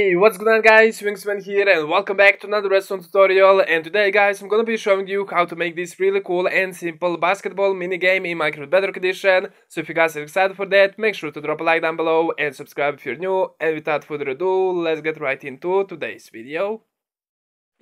Hey, what's going on guys, Wingsman here and welcome back to another Redstone tutorial. And today guys, I'm gonna be showing you how to make this really cool and simple basketball minigame in Minecraft Bedrock edition. So if you guys are excited for that, make sure to drop a like down below and subscribe if you're new. And without further ado, let's get right into today's video.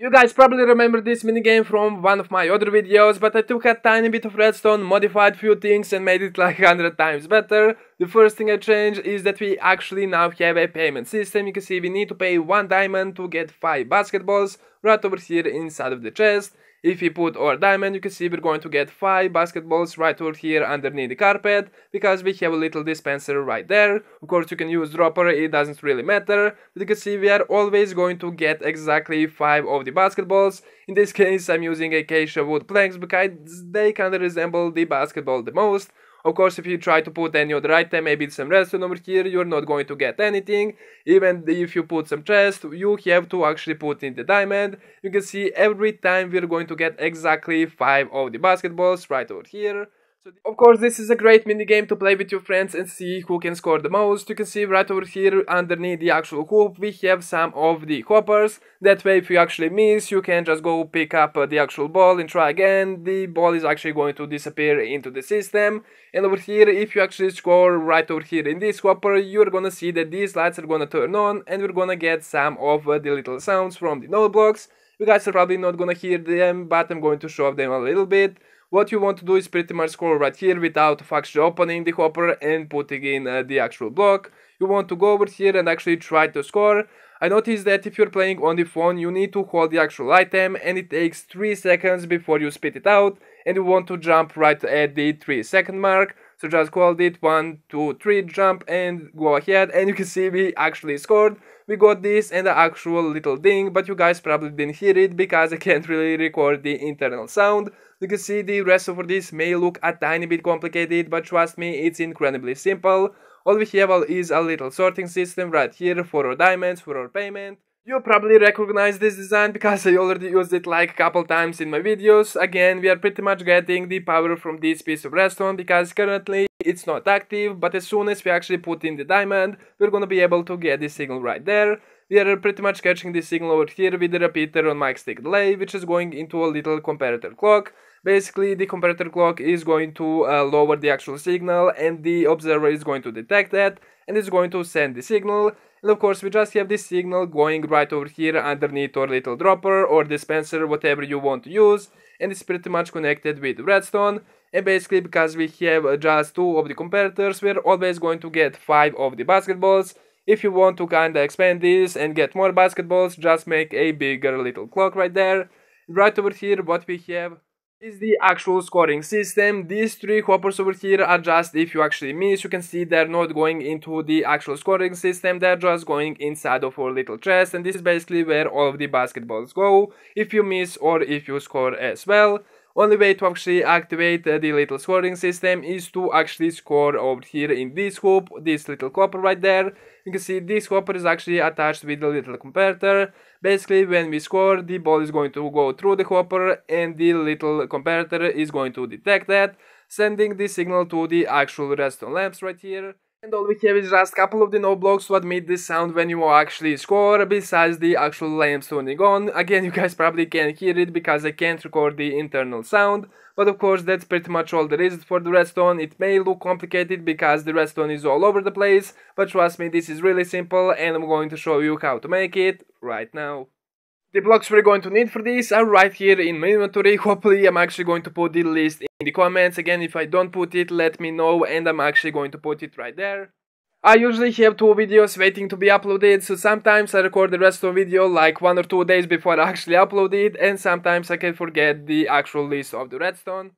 You guys probably remember this minigame from one of my other videos, but I took a tiny bit of redstone, modified few things and made it like 100 times better. The first thing I changed is that we actually now have a payment system. You can see we need to pay 1 diamond to get 5 basketballs right over here inside of the chest. If we put our diamond, you can see we're going to get 5 basketballs right over here underneath the carpet, because we have a little dispenser right there. Of course you can use dropper, it doesn't really matter, but you can see we are always going to get exactly 5 of the basketballs. In this case I'm using acacia wood planks because they kinda resemble the basketball the most. Of course, if you try to put any other item, maybe some redstone over here, you're not going to get anything. Even if you put some chest, you have to actually put in the diamond. You can see every time we're going to get exactly 5 of the basketballs right over here. So of course, this is a great minigame to play with your friends and see who can score the most. You can see right over here underneath the actual hoop, we have some of the hoppers. That way, if you actually miss, you can just go pick up the actual ball and try again. The ball is actually going to disappear into the system. And over here, if you actually score right over here in this hopper, you're gonna see that these lights are gonna turn on and we're gonna get some of the little sounds from the node blocks. You guys are probably not gonna hear them, but I'm going to show them a little bit. What you want to do is pretty much scroll right here without actually opening the hopper and putting in the actual block. You want to go over here and actually try to score. I noticed that if you're playing on the phone, you need to hold the actual item and it takes 3 seconds before you spit it out, and you want to jump right at the 3-second mark. So just hold it, 1, 2, 3, jump and go ahead, and you can see we actually scored. We got this and the actual little ding, but you guys probably didn't hear it because I can't really record the internal sound. You can see the rest of this may look a tiny bit complicated, but trust me, it's incredibly simple. All we have is a little sorting system right here for our diamonds, for our payment. You probably recognize this design because I already used it like a couple times in my videos. Again, we are pretty much getting the power from this piece of redstone because currently it's not active, but as soon as we actually put in the diamond, we're gonna be able to get the signal right there. We are pretty much catching the signal over here with the repeater on mic stick delay, which is going into a little comparator clock. Basically, the comparator clock is going to lower the actual signal and the observer is going to detect that and it's going to send the signal. And of course, we just have this signal going right over here underneath our little dropper or dispenser, whatever you want to use, and it's pretty much connected with redstone. And basically, because we have just 2 of the comparators, we're always going to get 5 of the basketballs. If you want to kinda expand this and get more basketballs, just make a bigger little clock right there. Right over here, what we have is the actual scoring system. These 3 hoppers over here are just if you actually miss. You can see they're not going into the actual scoring system, they're just going inside of our little chest, and this is basically where all of the basketballs go if you miss or if you score as well. Only way to actually activate the little scoring system is to actually score over here in this hoop, this little hopper right there. You can see this hopper is actually attached with a little comparator. Basically, when we score, the ball is going to go through the hopper and the little comparator is going to detect that, sending the signal to the actual redstone lamps right here. And all we have is just a couple of the node blocks to admit this sound when you actually score, besides the actual lamps turning on. Again, you guys probably can't hear it because I can't record the internal sound, but of course that's pretty much all there is for the redstone. It may look complicated because the redstone is all over the place, but trust me, this is really simple and I'm going to show you how to make it right now. The blocks we're going to need for this are right here in my inventory. Hopefully I'm actually going to put the list in the comments. Again, if I don't put it, let me know and I'm actually going to put it right there. I usually have 2 videos waiting to be uploaded, so sometimes I record the rest of the video like 1 or 2 days before I actually upload it, and sometimes I can forget the actual list of the redstone.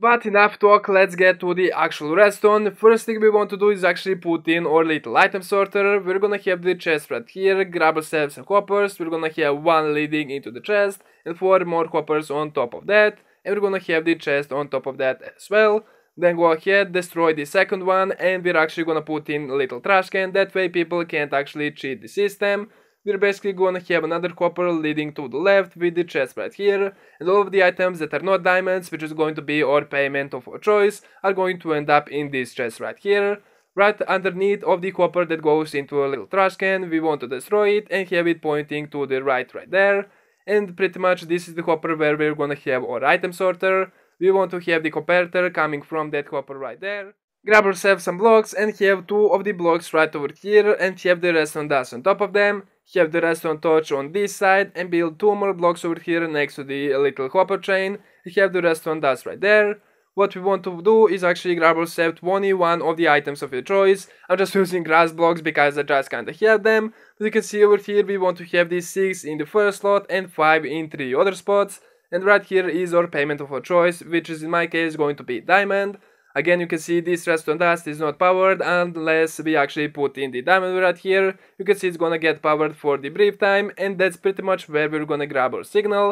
But enough talk, let's get to the actual redstone. First thing we want to do is actually put in our little item sorter. We're gonna have the chest right here, grab ourselves some hoppers, we're gonna have 1 leading into the chest and 4 more hoppers on top of that, and we're gonna have the chest on top of that as well. Then go ahead, destroy the second one, and we're actually gonna put in a little trash can, that way people can't actually cheat the system. We're basically gonna have another hopper leading to the left with the chest right here, and all of the items that are not diamonds, which is going to be our payment of our choice, are going to end up in this chest right here. right underneath of the copper that goes into a little trash can. We want to destroy it and have it pointing to the right there. And pretty much this is the hopper where we're gonna have our item sorter. We want to have the comparator coming from that hopper right there. Grab yourself some blocks and have two of the blocks right over here and have the redstone dust on top of them. Have the redstone torch on this side and build two more blocks over here next to the little hopper chain. Have the redstone dust right there. What we want to do is actually grab ourselves one of the items of your choice. I'm just using grass blocks because I just kinda have them. But you can see over here we want to have these 6 in the first slot and 5 in 3 other spots. And right here is our payment of our choice, which is in my case going to be diamond. Again, you can see this redstone dust is not powered unless we actually put in the diamond right here. You can see it's gonna get powered for the brief time, and that's pretty much where we're gonna grab our signal.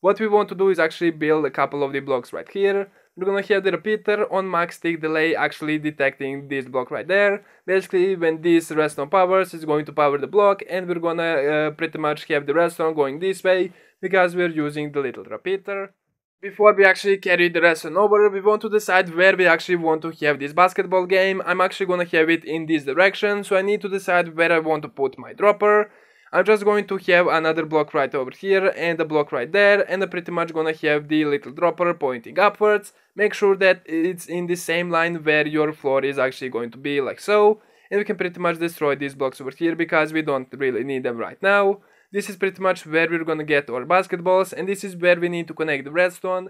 What we want to do is actually build a couple of the blocks right here. We're gonna have the repeater on max tick delay actually detecting this block right there. Basically, when this redstone powers, it's going to power the block, and we're gonna pretty much have the redstone going this way because we're using the little repeater. Before we actually carry the redstone over, we want to decide where we actually want to have this basketball game. I'm actually gonna have it in this direction, so I need to decide where I want to put my dropper. I'm just going to have another block right over here and a block right there, and I'm pretty much gonna have the little dropper pointing upwards. Make sure that it's in the same line where your floor is actually going to be, like so. And we can pretty much destroy these blocks over here because we don't really need them right now. This is pretty much where we're gonna get our basketballs, and this is where we need to connect the redstone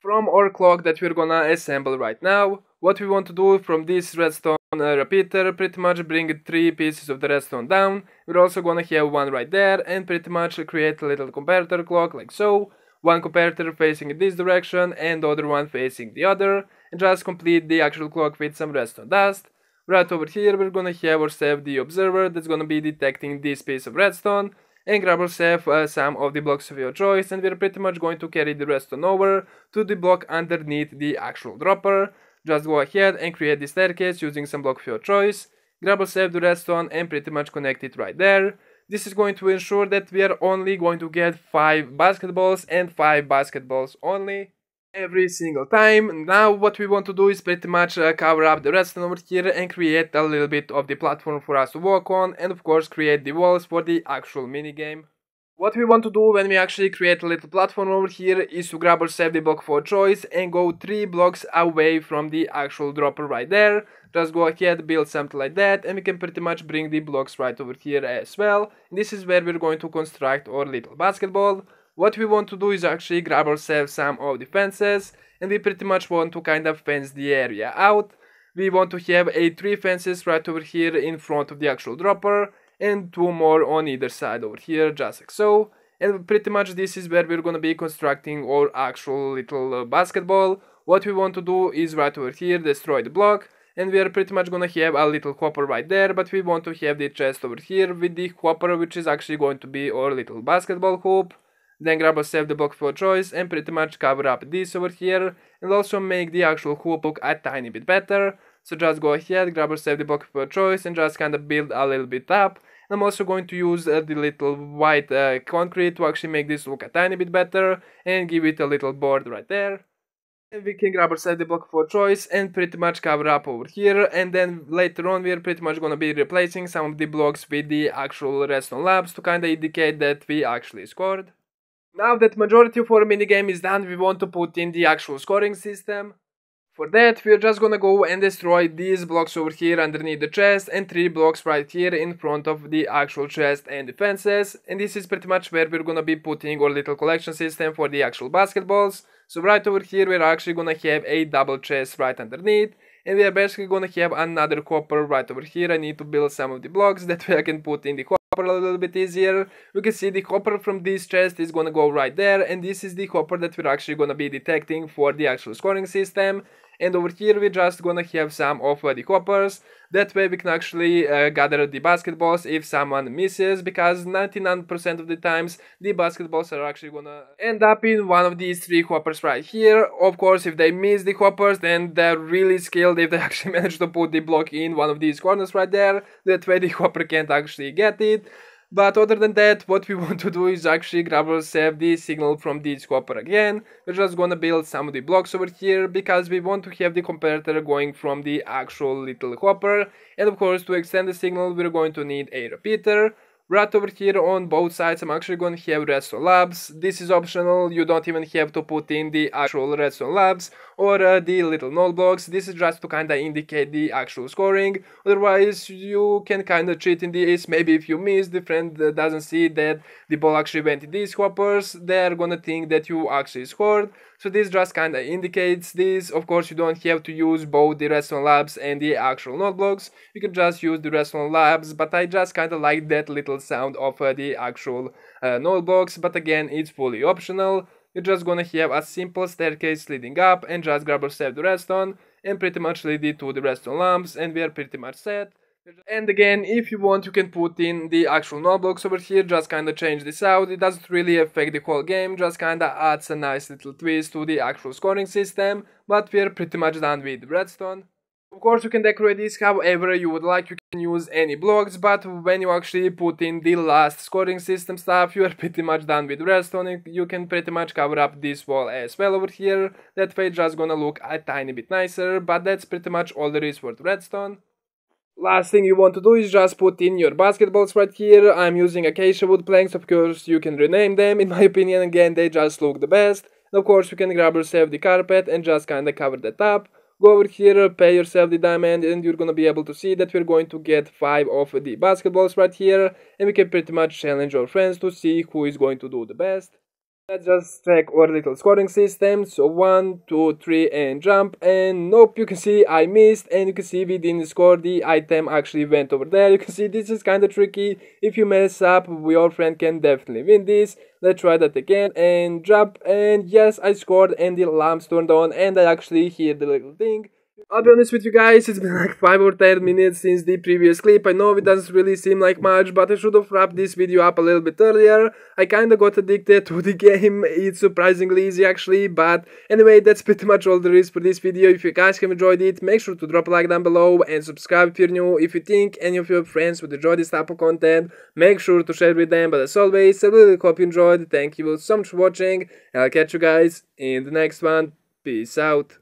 from our clock that we're gonna assemble right now. What we want to do from this redstone repeater, pretty much bring 3 pieces of the redstone down. We're also gonna have one right there and pretty much create a little comparator clock like so. One comparator facing in this direction and the other one facing the other, and just complete the actual clock with some redstone dust. Right over here we're gonna have ourselves the observer that's gonna be detecting this piece of redstone, and grab ourselves some of the blocks of your choice, and we're pretty much going to carry the redstone over to the block underneath the actual dropper. Just go ahead and create the staircase using some block of your choice, grab yourself the redstone and pretty much connect it right there. This is going to ensure that we are only going to get 5 basketballs and 5 basketballs only every single time. Now what we want to do is pretty much cover up the redstone over here and create a little bit of the platform for us to walk on, and of course create the walls for the actual minigame. What we want to do when we actually create a little platform over here is to grab ourselves the block for choice and go 3 blocks away from the actual dropper right there. Just go ahead, build something like that, and we can pretty much bring the blocks right over here as well. This is where we're going to construct our little basketball. What we want to do is actually grab ourselves some of the fences, and we pretty much want to kind of fence the area out. We want to have 3 fences right over here in front of the actual dropper, and 2 more on either side over here, just like so. And pretty much this is where we're gonna be constructing our actual little basketball. What we want to do is right over here, destroy the block, and we are pretty much gonna have a little hopper right there, but we want to have the chest over here with the hopper, which is actually going to be our little basketball hoop. Then grab yourself the block for choice and pretty much cover up this over here, and also make the actual hoop look a tiny bit better. So just go ahead, grab yourself the block for choice and just kinda build a little bit up. I'm also going to use the little white concrete to actually make this look a tiny bit better and give it a little board right there. And we can grab ourselves the block for choice and pretty much cover up over here, and then later on we are pretty much gonna be replacing some of the blocks with the actual redstone labs to kinda indicate that we actually scored. Now that majority of our minigame is done, we want to put in the actual scoring system. For that, we're just gonna go and destroy these blocks over here underneath the chest and 3 blocks right here in front of the actual chest and the fences. And this is pretty much where we're gonna be putting our little collection system for the actual basketballs. So right over here we're actually gonna have 8 double chests right underneath, and we are basically gonna have another hopper right over here. I need to build some of the blocks that way I can put in the hopper a little bit easier. You can see the hopper from this chest is gonna go right there, and this is the hopper that we're actually gonna be detecting for the actual scoring system. And over here we're just gonna have some of the hoppers, that way we can actually gather the basketballs if someone misses, because 99% of the times the basketballs are actually gonna end up in one of these 3 hoppers right here. Of course, if they miss the hoppers, then they're really skilled if they actually manage to put the block in one of these corners right there, that way the hopper can't actually get it. But other than that, what we want to do is actually grab ourselves the signal from this copper again. We're just gonna build some of the blocks over here because we want to have the comparator going from the actual little copper. And of course, to extend the signal, we're going to need a repeater. Right over here on both sides, I'm actually going to have redstone labs. This is optional, you don't even have to put in the actual redstone labs or the little node blocks. This is just to kinda indicate the actual scoring, otherwise you can kinda cheat in this. Maybe if you miss, the friend doesn't see that the ball actually went in these hoppers, they're gonna think that you actually scored. So this just kinda indicates this. Of course, you don't have to use both the redstone labs and the actual node blocks. You can just use the redstone labs, but I just kinda like that little sound of the actual node blocks. But again, it's fully optional. You're just gonna have a simple staircase leading up and just grab yourself the redstone and pretty much lead it to the redstone lamps, and we are pretty much set. And again, if you want, you can put in the actual node blocks over here, just kinda change this out. It doesn't really affect the whole game, just kinda adds a nice little twist to the actual scoring system. But we're pretty much done with redstone. Of course, you can decorate this however you would like, you can use any blocks, but when you actually put in the last scoring system stuff, you are pretty much done with redstone. You can pretty much cover up this wall as well over here, that way just gonna look a tiny bit nicer, but that's pretty much all there is for redstone. Last thing you want to do is just put in your basketballs right here. I'm using acacia wood planks, of course you can rename them, in my opinion again they just look the best. And of course you can grab yourself the carpet and just kinda cover that up. Go over here, pay yourself the diamond, and you're gonna be able to see that we're going to get 5 of the basketballs right here. And we can pretty much challenge our friends to see who is going to do the best. Let's just check our little scoring system, so 1, 2, 3 and jump, and nope, you can see I missed, and you can see we didn't score, the item actually went over there. You can see this is kinda tricky, if you mess up, your friend can definitely win this. Let's try that again, and jump, and yes, I scored, and the lamps turned on, and I actually hear the little thing. I'll be honest with you guys, it's been like 5 or 10 minutes since the previous clip. I know it doesn't really seem like much, but I should have wrapped this video up a little bit earlier. I kinda got addicted to the game, it's surprisingly easy actually, but anyway, that's pretty much all there is for this video. If you guys have enjoyed it, make sure to drop a like down below and subscribe if you're new. If you think any of your friends would enjoy this type of content, make sure to share with them, but as always, I really hope you enjoyed. Thank you all so much for watching, and I'll catch you guys in the next one. Peace out.